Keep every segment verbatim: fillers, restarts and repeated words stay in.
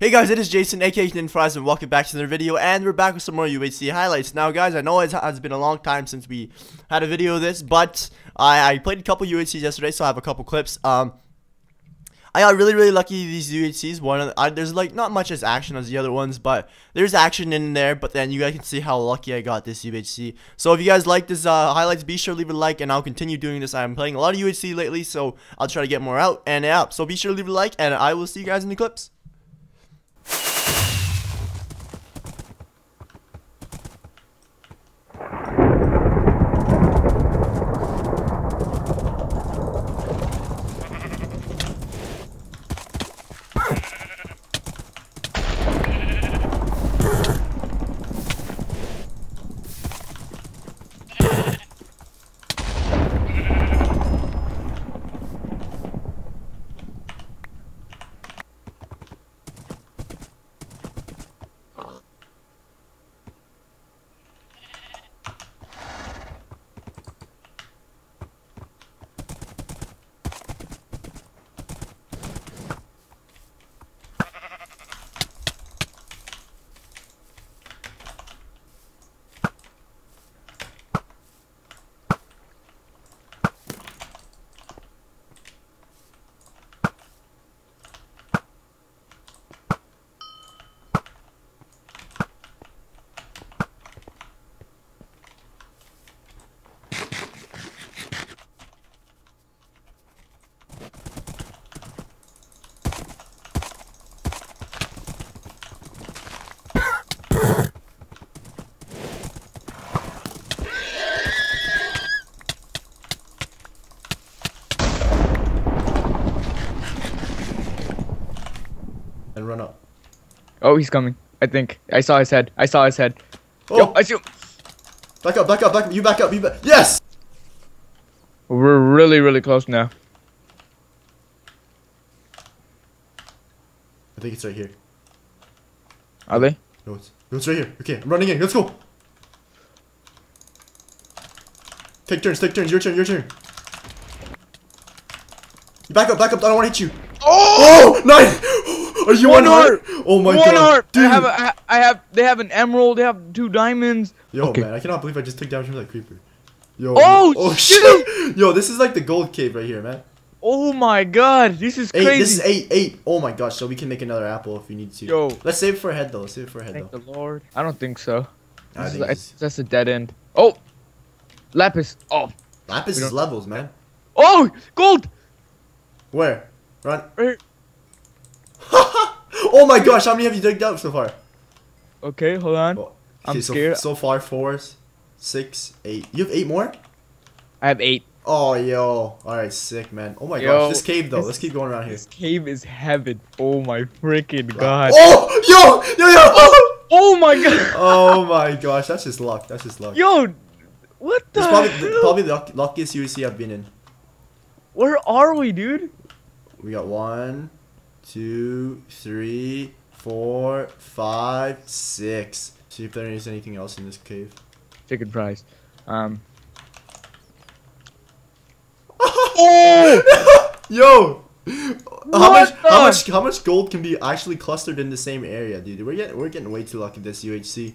Hey guys, it is Jason aka CanadianFries and welcome back to another video, and we're back with some more U H C highlights. Now guys, I know it has been a long time since we had a video of this, but I, I played a couple U H Cs yesterday, so I have a couple clips. Um, I got really really lucky these U H Cs. One of the, I, there's like not much as action as the other ones, but there's action in there, but then you guys can see how lucky I got this U H C. So if you guys like this uh, highlights, be sure to leave a like and I'll continue doing this. I'm playing a lot of U H C lately, so I'll try to get more out and up. So be sure to leave a like and I will see you guys in the clips. Run up. Oh, he's coming. I think I saw his head. I saw his head. Oh, yo, I shoot. Back up, back up, back up. You back up. You back. Yes. We're really, really close now. I think it's right here. Are they? No, it's no, it's right here. Okay, I'm running in. Let's go. Take turns. Take turns. Your turn. Your turn. You back up. Back up. I don't want to hit you. Oh, oh nice. Are you one heart? heart? Oh my one god! One heart. Dude. I have. A, I have. They have an emerald. They have two diamonds. Yo, okay. Man, I cannot believe I just took damage from that creeper. Yo. Oh, oh shit! shit. Yo, this is like the gold cave right here, man. Oh my god, this is eight, crazy. This is eight, eight. Oh my gosh, so we can make another apple if we need to. Yo, let's save it for a head though. Let's save it for a head Thank though. The Lord. I don't think so. I think is, I, that's a dead end. Oh, lapis. Oh, lapis is levels, man. Oh, gold. Where? Right. Right. Oh my gosh, how many have you dug up so far? Okay, hold on. Oh, okay, I'm so, scared. So far, four, six, eight. You have eight more? I have eight. Oh, yo. Alright, sick, man. Oh my yo, gosh, this cave, though. This, Let's keep going around here. This cave is heaven. Oh my freaking god. Oh, yo! Yo, yo! Oh, oh my god. Oh my gosh, that's just luck. That's just luck. Yo, what the hell? It's probably, probably the luckiest U H C I've been in. Where are we, dude? We got one. Two, three, four, five, six. See if there is anything else in this cave. Chicken fries. Um. Oh! Yo! How much, how much? How much gold can be actually clustered in the same area, dude? We're getting we're getting way too lucky this U H C.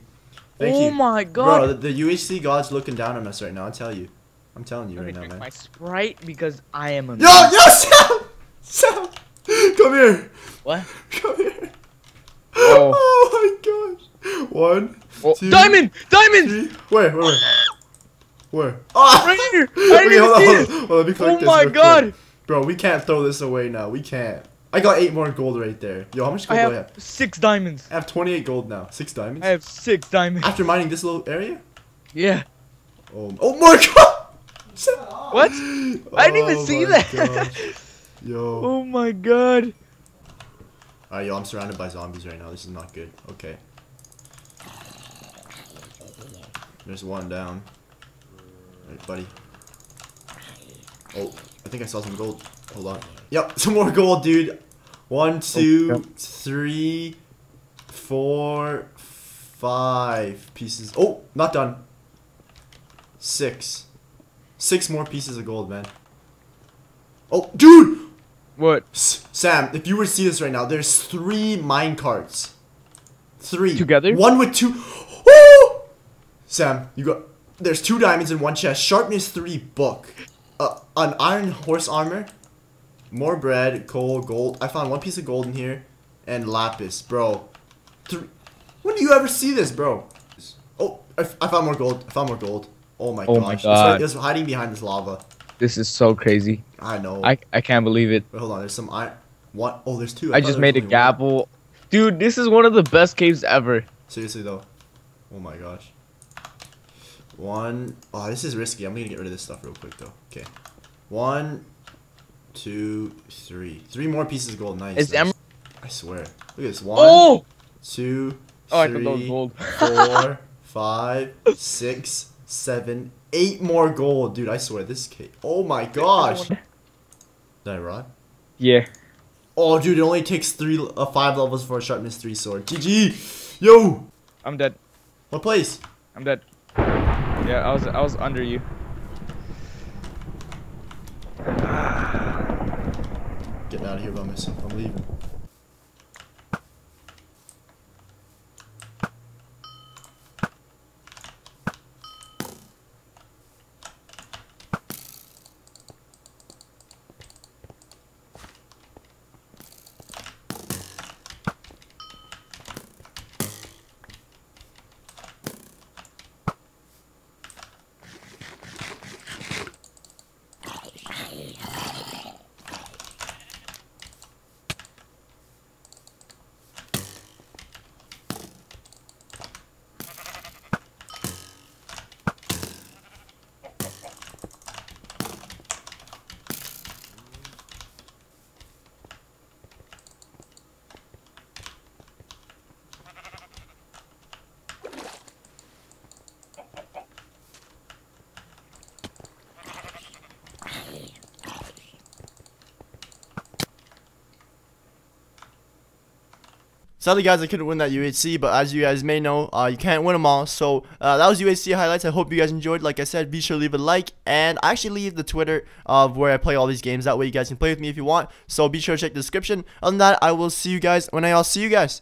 Thank you. Oh my god! Bro, the, the U H C god's looking down on us right now. I tell you, I'm telling you right now, man. My Sprite because I am a. Yo! Yo! Sam! Sam! Come here. What? Come here. Oh, oh my gosh. One. Oh. Two, diamond! Diamond! Three. Where? Where? Where? Where? Oh. Right here! I okay, hold on, hold on. Well, let me collect oh this my god! Quick. Bro, we can't throw this away now. We can't. I got eight more gold right there. Yo, how much gold I do I have? Six diamonds. I have twenty-eight gold now. Six diamonds? I have six diamonds. After mining this little area? Yeah. Oh, oh my god! What? Oh, I didn't even see that. Gosh. Yo. Oh my god. Alright, yo, I'm surrounded by zombies right now. This is not good. Okay. There's one down. Alright, buddy. Oh, I think I saw some gold. Hold on. Yep, some more gold, dude. One, two, oh, yeah. three, four, five pieces. Oh, not done. Six. Six more pieces of gold, man. Oh, dude! What? Sam, if you were to see this right now, there's three mine carts. Three. Together? One with two. Ooh! Sam, you got... There's two diamonds in one chest. Sharpness three book. Uh, an iron horse armor. More bread, coal, gold. I found one piece of gold in here. And lapis, bro. Three. When do you ever see this, bro? Oh, I, f I found more gold. I found more gold. Oh my oh gosh. My God. It's, it's hiding behind this lava. This is so crazy. I know. I, I can't believe it. Wait, hold on. There's some iron. What? Oh, there's two. I, I just made a gavel. One. Dude, this is one of the best caves ever. Seriously, though. Oh my gosh. One. Oh, this is risky. I'm going to get rid of this stuff real quick, though. Okay. One, two, three. Three more pieces of gold. Nice. It's nice. I swear. Look at this. One, oh! two, oh, three, gold. four, five, six, seven, eight more gold. Dude, I swear. This cave. Oh my gosh. Did I rot? Yeah. Oh, dude, it only takes three, uh, five levels for a sharpness three sword. G G. Yo. I'm dead. What place? I'm dead. Yeah, I was I was under you. Getting out of here by myself. I'm leaving. Sadly, guys, I couldn't win that U H C, but as you guys may know, uh, you can't win them all. So uh, that was U H C highlights. I hope you guys enjoyed. Like I said, be sure to leave a like, and I actually leave the Twitter of where I play all these games. That way, you guys can play with me if you want. So be sure to check the description. Other than that, I will see you guys when I all see you guys.